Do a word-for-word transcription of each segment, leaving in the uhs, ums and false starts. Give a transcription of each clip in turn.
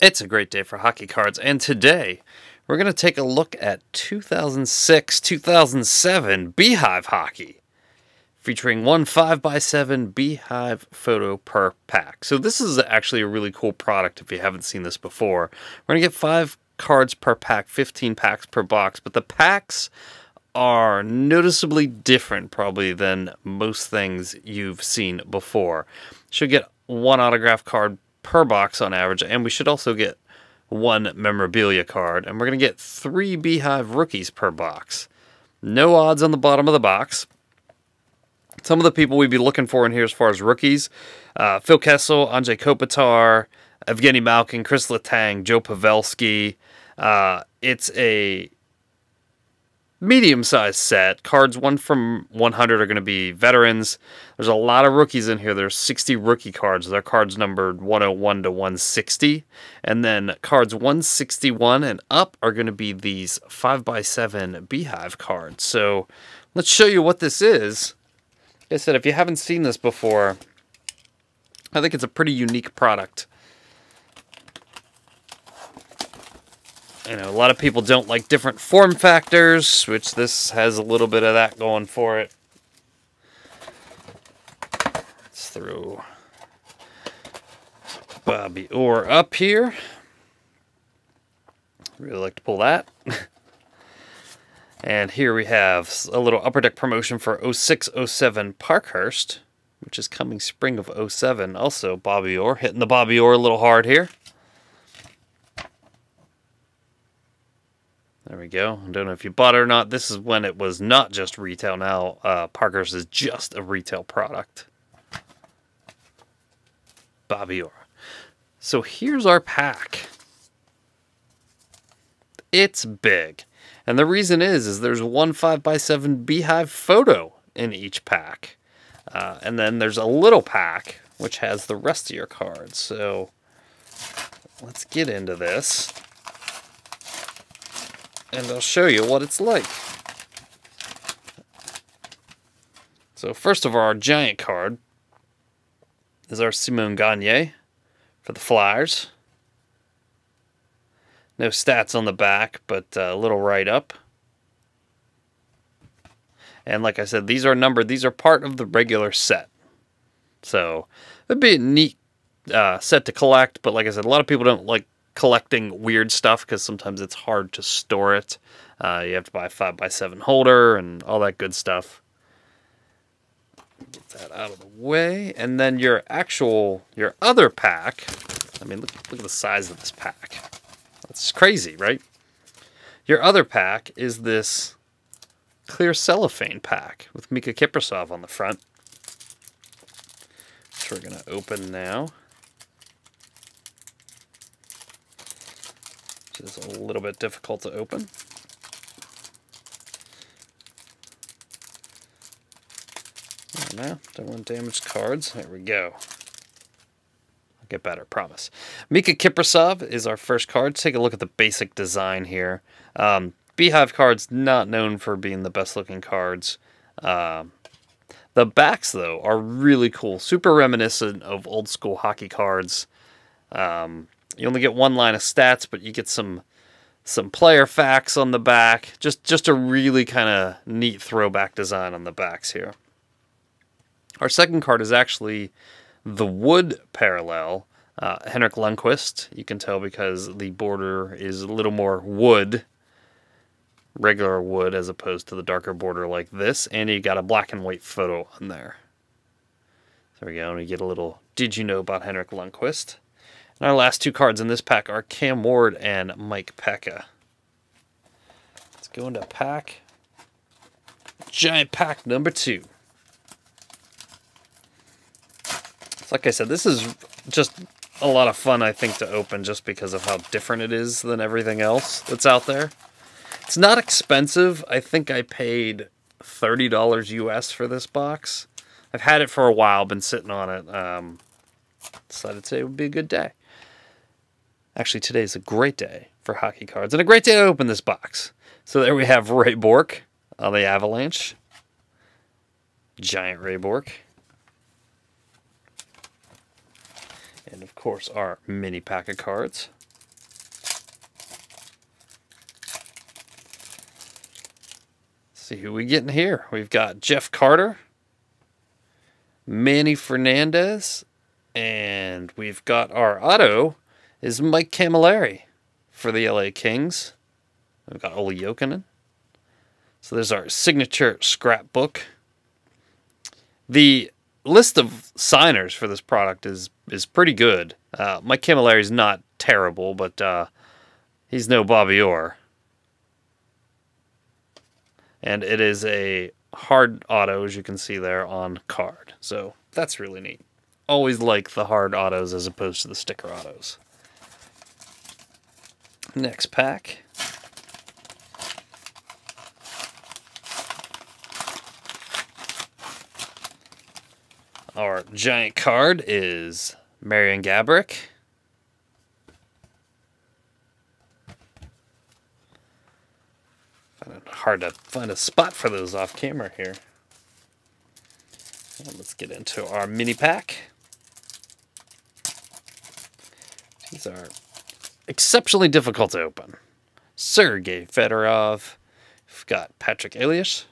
It's a great day for hockey cards, and today we're going to take a look at two thousand six two thousand seven Beehive Hockey, featuring one five by seven Beehive photo per pack. So this is actually a really cool product if you haven't seen this before. We're going to get five cards per pack, fifteen packs per box, but the packs are noticeably different probably than most things you've seen before. Should get one autograph card per box on average, and we should also get one memorabilia card, and we're going to get three Beehive rookies per box. No odds on the bottom of the box. Some of the people we'd be looking for in here as far as rookies, uh, Phil Kessel, Anze Kopitar, Evgeny Malkin, Chris Letang, Joe Pavelski. Uh, it's a medium-sized set. Cards one from one hundred are going to be veterans. There's a lot of rookies in here. There's sixty rookie cards. Their cards numbered one oh one to one sixty. And then cards one sixty-one and up are going to be these five by seven Beehive cards. So let's show you what this is. Like I said, if you haven't seen this before, I think it's a pretty unique product. You know, a lot of people don't like different form factors, which this has a little bit of that going for it. Let's throw Bobby Orr up here. Really like to pull that. And here we have a little Upper Deck promotion for oh six oh seven Parkhurst, which is coming spring of oh seven. Also, Bobby Orr, hitting the Bobby Orr a little hard here. There we go. I don't know if you bought it or not. This is when it was not just retail. Now, uh, Parker's is just a retail product. Bobby Orr. So here's our pack. It's big. And the reason is, is there's one five by seven Beehive photo in each pack. Uh, and then there's a little pack, which has the rest of your cards. So let's get into this, and I'll show you what it's like. So first of all, our giant card is our Simon Gagné for the Flyers. No stats on the back, but a little write-up. And like I said, these are numbered. These are part of the regular set. So it'd be a neat uh, set to collect, but like I said, a lot of people don't like collecting weird stuff because sometimes it's hard to store it. Uh, you have to buy a five by seven holder and all that good stuff. Get that out of the way. And then your actual, your other pack. I mean, look, look at the size of this pack. It's crazy, right? Your other pack is this clear cellophane pack with Miikka Kiprusoff on the front, which we're going to open now. Is a little bit difficult to open. There now, don't want damaged cards. There we go. I'll get better, promise. Miikka Kiprusoff is our first card. Let's take a look at the basic design here. Um, Beehive cards, not known for being the best looking cards. Um, the backs, though, are really cool. Super reminiscent of old school hockey cards. Um, You only get one line of stats, but you get some some player facts on the back. Just just a really kind of neat throwback design on the backs here. Our second card is actually the wood parallel, uh, Henrik Lundqvist. You can tell because the border is a little more wood, regular wood, as opposed to the darker border like this. And you got a black and white photo on there. There we go. And we get a little, did you know about Henrik Lundqvist? And our last two cards in this pack are Cam Ward and Mike Peca. Let's go into pack. Giant pack number two. So like I said, this is just a lot of fun, I think, to open just because of how different it is than everything else that's out there. It's not expensive. I think I paid thirty dollars U S for this box. I've had it for a while, been sitting on it. Um, decided today would be a good day. Actually, today's a great day for hockey cards and a great day to open this box. So there we have Ray Bork on the Avalanche. Giant Ray Bork. And of course our mini pack of cards. see who we get in here. We've got Jeff Carter, Manny Fernandez, and we've got our auto is Mike Camilleri for the L A Kings. We've got Ole Jokinen. So there's our signature scrapbook. The list of signers for this product is is pretty good. Uh, Mike Camilleri's not terrible, but uh, he's no Bobby Orr. And it is a hard auto, as you can see there, on card. So that's really neat. Always like the hard autos as opposed to the sticker autos. Next pack. Our giant card is Marián Gáborík. Hard to find a spot for those off camera here. And let's get into our mini pack. These are exceptionally difficult to open. Sergey Fedorov. We've got Patrick Elias.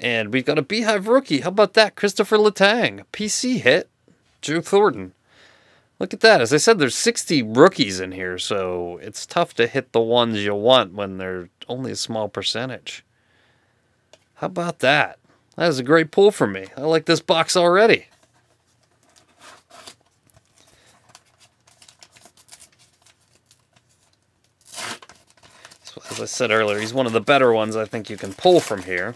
And we've got a Beehive rookie. How about that? Christopher Letang. P C hit. Drew Thornton. Look at that. As I said, there's sixty rookies in here, so it's tough to hit the ones you want when they're only a small percentage. How about that? That is a great pull for me. I like this box already. So, as I said earlier, he's one of the better ones I think you can pull from here.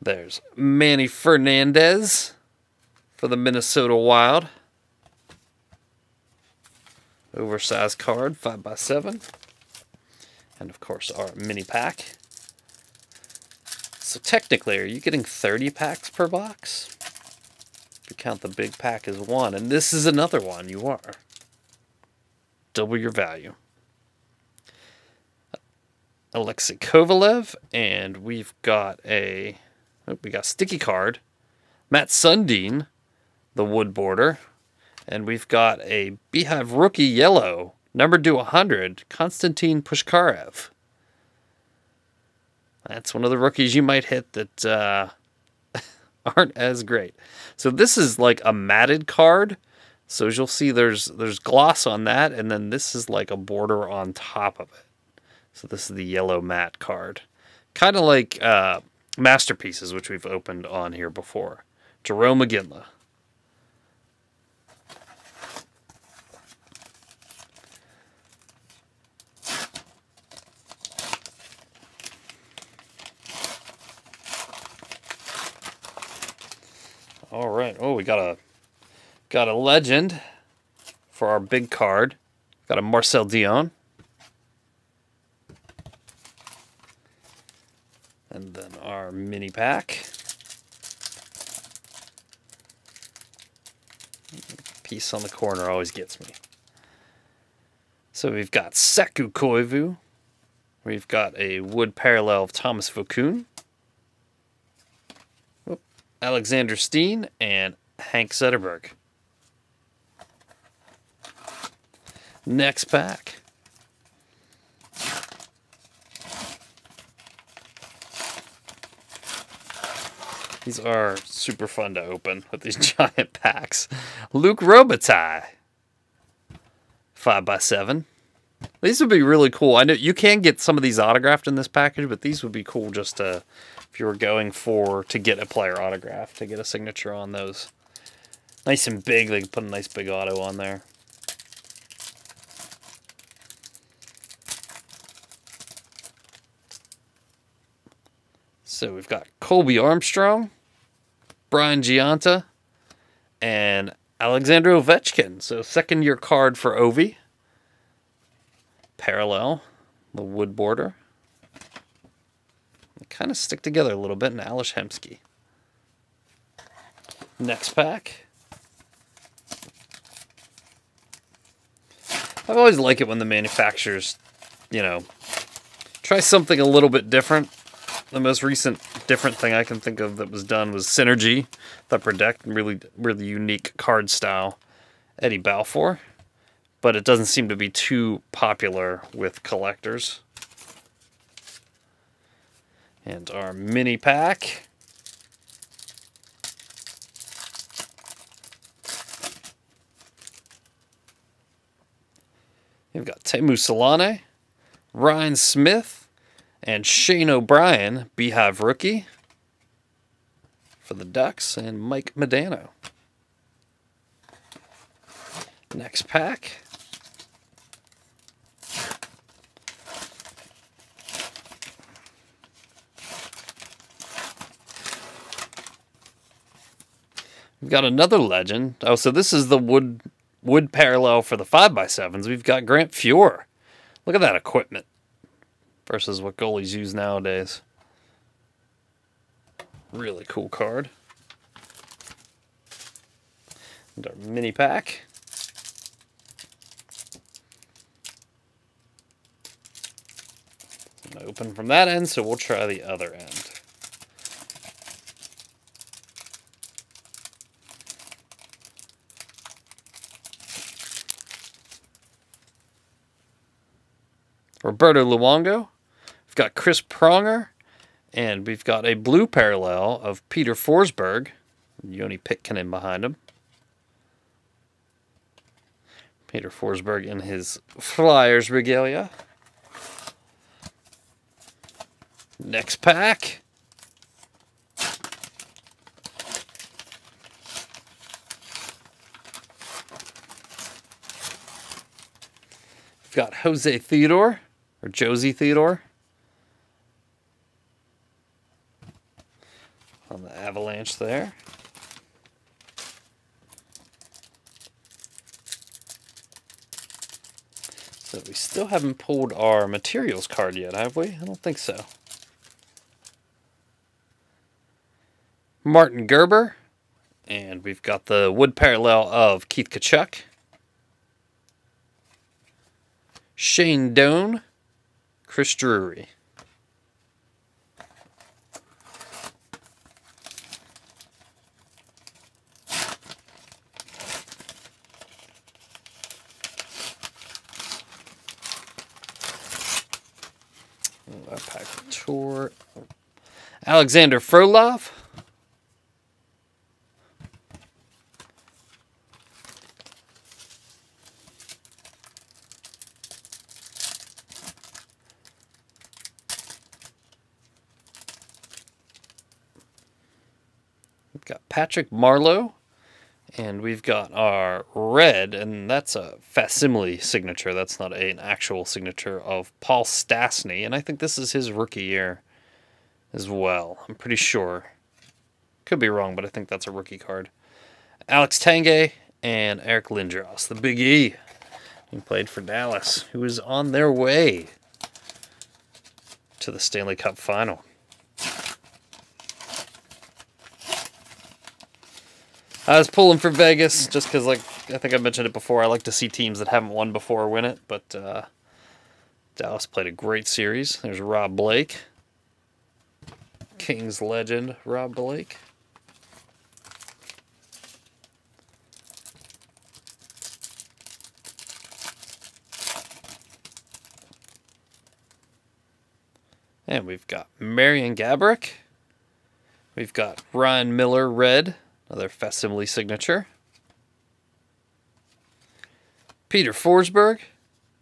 There's Manny Fernandez for the Minnesota Wild. Oversized card, five by seven. And, of course, our mini pack. So, technically, are you getting thirty packs per box? If you count the big pack as one, and this is another one, you are. Double your value. Alexei Kovalev, and we've got a... Oh, we got a sticky card, Matt Sundin, the wood border, and we've got a Beehive rookie yellow, numbered to one hundred, Konstantin Pushkarev. That's one of the rookies you might hit that uh, aren't as great. So this is like a matted card, so as you'll see there's, there's gloss on that, and then this is like a border on top of it. So this is the yellow matte card. Kind of like... Uh, Masterpieces, which we've opened on here before. Jerome McGinley. All right. Oh, we got a got a legend for our big card. Got a Marcel Dion. And then our mini pack. Piece on the corner always gets me. So we've got Saku Koivu. We've got a wood parallel of Thomas Vokoun. Whoop. Alexander Steen and Hank Zetterberg. Next pack. These are super fun to open with these giant packs. Luke Robitaille, five by seven. These would be really cool. I know you can get some of these autographed in this package, but these would be cool just to, if you were going for to get a player autograph, to get a signature on those. Nice and big. They can put a nice big auto on there. So we've got Colby Armstrong, Brian Giunta, and Alexander Ovechkin. So second year card for Ovi. Parallel, the wood border. They kind of stick together a little bit in Alish Hemsky. Next pack. I've always liked it when the manufacturers, you know, try something a little bit different. The most recent different thing I can think of that was done was Synergy, the Protect, really really unique card style. Eddie Balfour, but it doesn't seem to be too popular with collectors. And our mini pack. You've got Teemu Selänne, Ryan Smith, and Shane O'Brien, Beehive rookie for the Ducks, and Mike Modano. Next pack. We've got another legend. Oh, so this is the wood wood parallel for the five by sevens. We've got Grant Fuhr. Look at that equipment versus what goalies use nowadays. Really cool card. And our mini pack. It's open from that end, so we'll try the other end. Roberto Luongo, we've got Chris Pronger, and we've got a blue parallel of Peter Forsberg, Jouni Pitkänen behind him. Peter Forsberg in his Flyers regalia. Next pack. We've got Jose Theodore. Or Jose Theodore on the Avalanche there. So we still haven't pulled our materials card yet, have we? I don't think so. Martin Gerber, and we've got the wood parallel of Keith Tkachuk. Shane Doan. Chris Drury. Pack tour. Alexander Frolov. Patrick Marleau, and we've got our red, and that's a facsimile signature. That's not a, an actual signature of Paul Stastny, and I think this is his rookie year as well. I'm pretty sure. Could be wrong, but I think that's a rookie card. Alex Tanguay and Eric Lindros, the Big E, who played for Dallas, who is on their way to the Stanley Cup final. I was pulling for Vegas just because, like, I think I mentioned it before, I like to see teams that haven't won before win it, but uh, Dallas played a great series. There's Rob Blake, Kings legend Rob Blake. And we've got Marián Gáborík. We've got Ryan Miller, red. Another facsimile signature. Peter Forsberg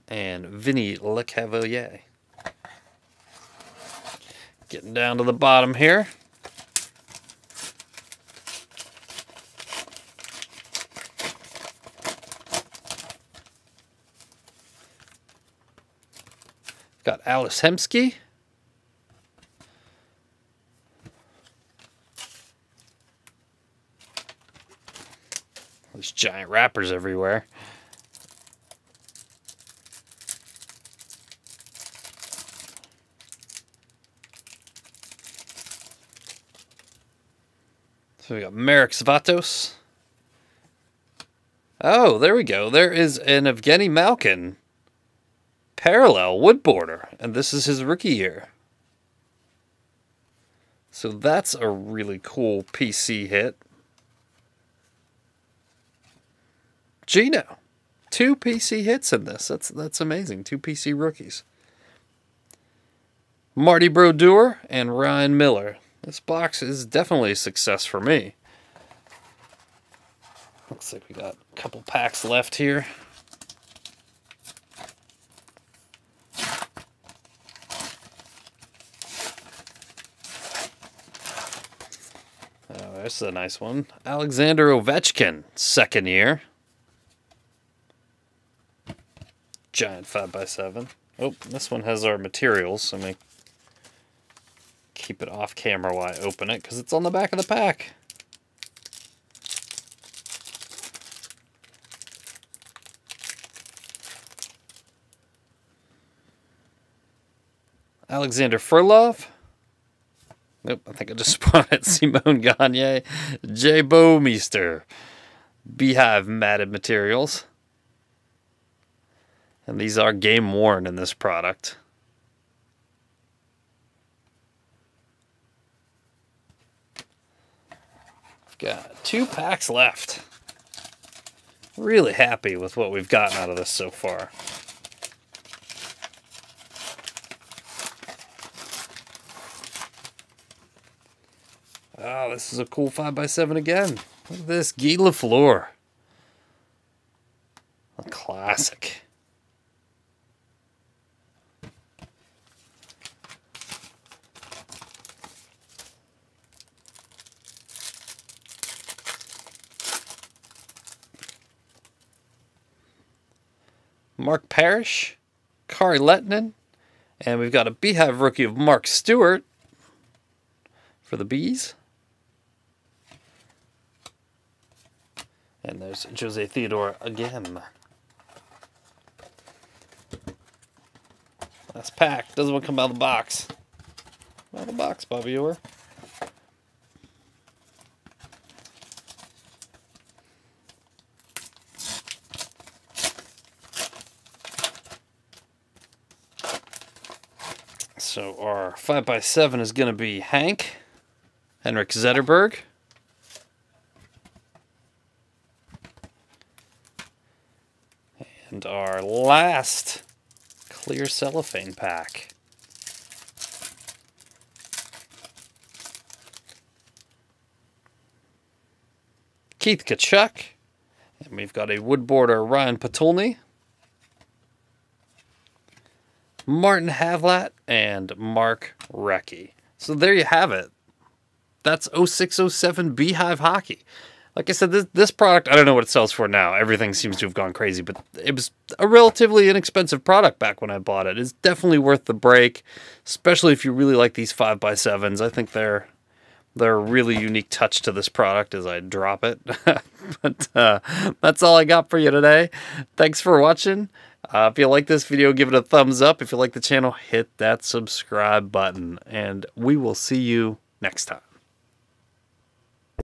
and Vinny LeCavalier. Getting down to the bottom here. Got Alice Hemsky. There's giant wrappers everywhere. So we got Marek Zvatos. Oh, there we go. There is an Evgeny Malkin parallel wood border, and this is his rookie year. So that's a really cool P C hit. Gino, Two P C hits in this. That's that's amazing. Two P C rookies. Marty Brodeur and Ryan Miller. This box is definitely a success for me. Looks like we got a couple packs left here. Oh, this is a nice one. Alexander Ovechkin, second year. Giant five by seven. Oh, this one has our materials, so let me keep it off camera while I open it, because it's on the back of the pack. Alexander Frolov. Nope, I think I just spotted Simon Gagné. Jay Bomeister. Beehive matted materials. And these are game worn in this product. I've got two packs left. Really happy with what we've gotten out of this so far. Oh, this is a cool five by seven again. Look at this, Guy Lafleur. A classic. Mark Parrish, Kari Lehtinen, and we've got a Beehive rookie of Mark Stewart for the Bees. And there's Jose Theodore again. Last pack. Doesn't want to come out of the box. Out of the box, Bobby Orr. So our five by seven is going to be Hank, Henrik Zetterberg. And our last clear cellophane pack. Keith Kachuk. And we've got a woodboarder, Ryan Petulny. Martin Havlat and Mark Recchi. So there you have it. That's oh six oh seven Beehive Hockey. Like I said, this, this product, I don't know what it sells for now. Everything seems to have gone crazy, but it was a relatively inexpensive product back when I bought it. It's definitely worth the break, especially if you really like these five by sevens. I think they're, they're a really unique touch to this product as I drop it. But uh, that's all I got for you today. Thanks for watching. Uh, if you like this video, give it a thumbs up. If you like the channel, hit that subscribe button, and we will see you next time.